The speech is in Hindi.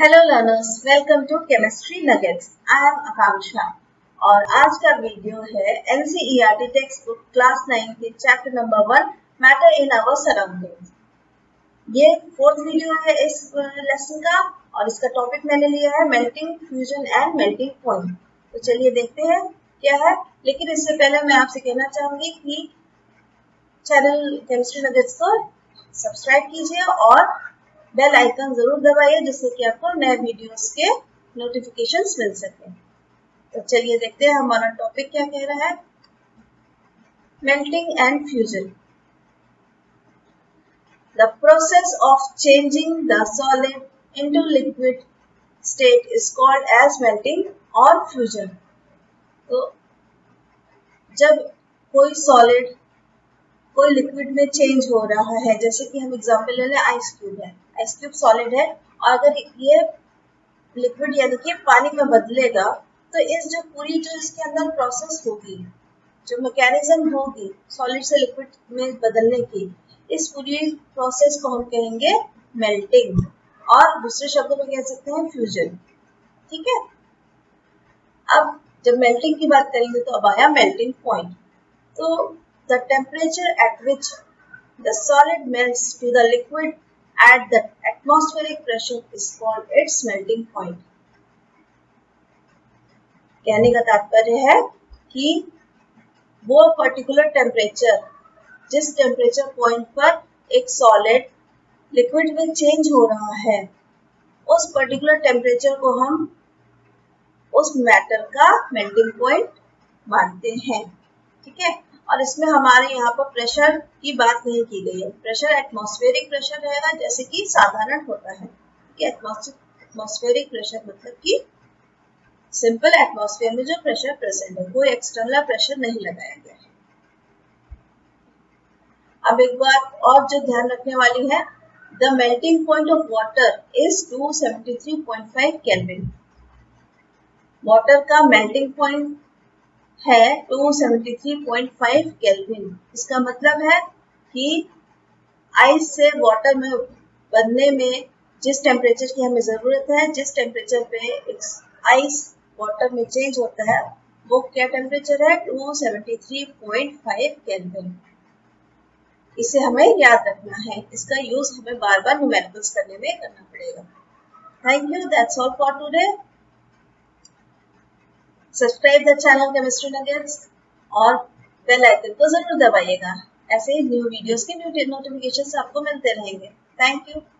Hello learners, welcome to chemistry nuggets. I am Akanksha और आज का वीडियो है एनसीईआरटी टेक्स्ट बुक क्लास 9 के chapter number 1 matter in our surroundings. ये फोर्थ वीडियो है इस लेसन का और इसका टॉपिक मैंने लिया है melting, fusion and melting point. तो चलिए देखते हैं क्या है, लेकिन इससे पहले मैं आपसे कहना चाहूंगी कि चैनल केमिस्ट्री नगेट्स को सब्सक्राइब कीजिए और बेल आइकन जरूर दबाइए जिससे कि आपको नए वीडियोस के नोटिफिकेशंस मिल सके। तो चलिए देखते हैं हमारा टॉपिक क्या कह रहा है, melting and fusion. The process of changing the solid into liquid state is called as melting और फ्यूजन। तो जब कोई सॉलिड कोई लिक्विड में चेंज हो रहा है, जैसे कि हम एग्जांपल ले लें आइस क्यूब है, आइस क्यूब सॉलिड है और अगर ये लिक्विड यानी कि पानी में बदलेगा तो इस जो पूरी जो इसके अंदर प्रोसेस होगी, जो मैकेनिज्म होगी सॉलिड से लिक्विड में बदलने की, इस पूरी प्रोसेस को हम कहेंगे मेल्टिंग और दूसरे शब्दों में कह सकते हैं फ्यूजन। ठीक है, अब जब मेल्टिंग की बात करेंगे तो अब आया मेल्टिंग पॉइंट। तो the temperature at which the solid melts to the liquid at the atmospheric pressure is called its melting point. कहने का तात्पर्य है कि वो पर्टिकुलर टेम्परेचर, जिस टेम्परेचर पॉइंट पर एक सॉलिड लिक्विड में चेंज हो रहा है, उस पर्टिकुलर टेम्परेचर को हम उस मैटर का मेल्टिंग पॉइंट मानते हैं। ठीक है, और इसमें हमारे यहाँ पर प्रेशर की बात नहीं की गई है। प्रेशर एटमॉस्फेरिक प्रेशर रहेगा जैसे कि साधारण होता है कि एटमॉस्फेरिक प्रेशर मतलब कि सिंपल एटमॉस्फेयर में जो प्रेशर प्रेजेंट है, कोई एक्सटर्नल प्रेशर नहीं लगाया गया है। अब एक बात और जो ध्यान रखने वाली है, the melting point of water is 273.5 kelvin. Water का मेल्टिंग पॉइंट है 273.5 केल्विन। इसका मतलब है कि आइस से वाटर में बनने में जिस टेम्परेचर की हमें ज़रूरत है, जिस टेम्परेचर पे आइस वाटर में चेंज होता है, वो क्या टेम्परेचर है, 273.5 केल्विन। इसे हमें याद रखना है, इसका यूज हमें बार बार न्यूमेरिकल्स करने में करना पड़ेगा। Thank you, that's all for today. Subscribe the channel chemistry nuggets और बेल आइकन को जरूर दबाइएगा, ऐसे ही न्यू वीडियोस के नोटिफिकेशंस आपको मिलते रहेंगे। Thank you.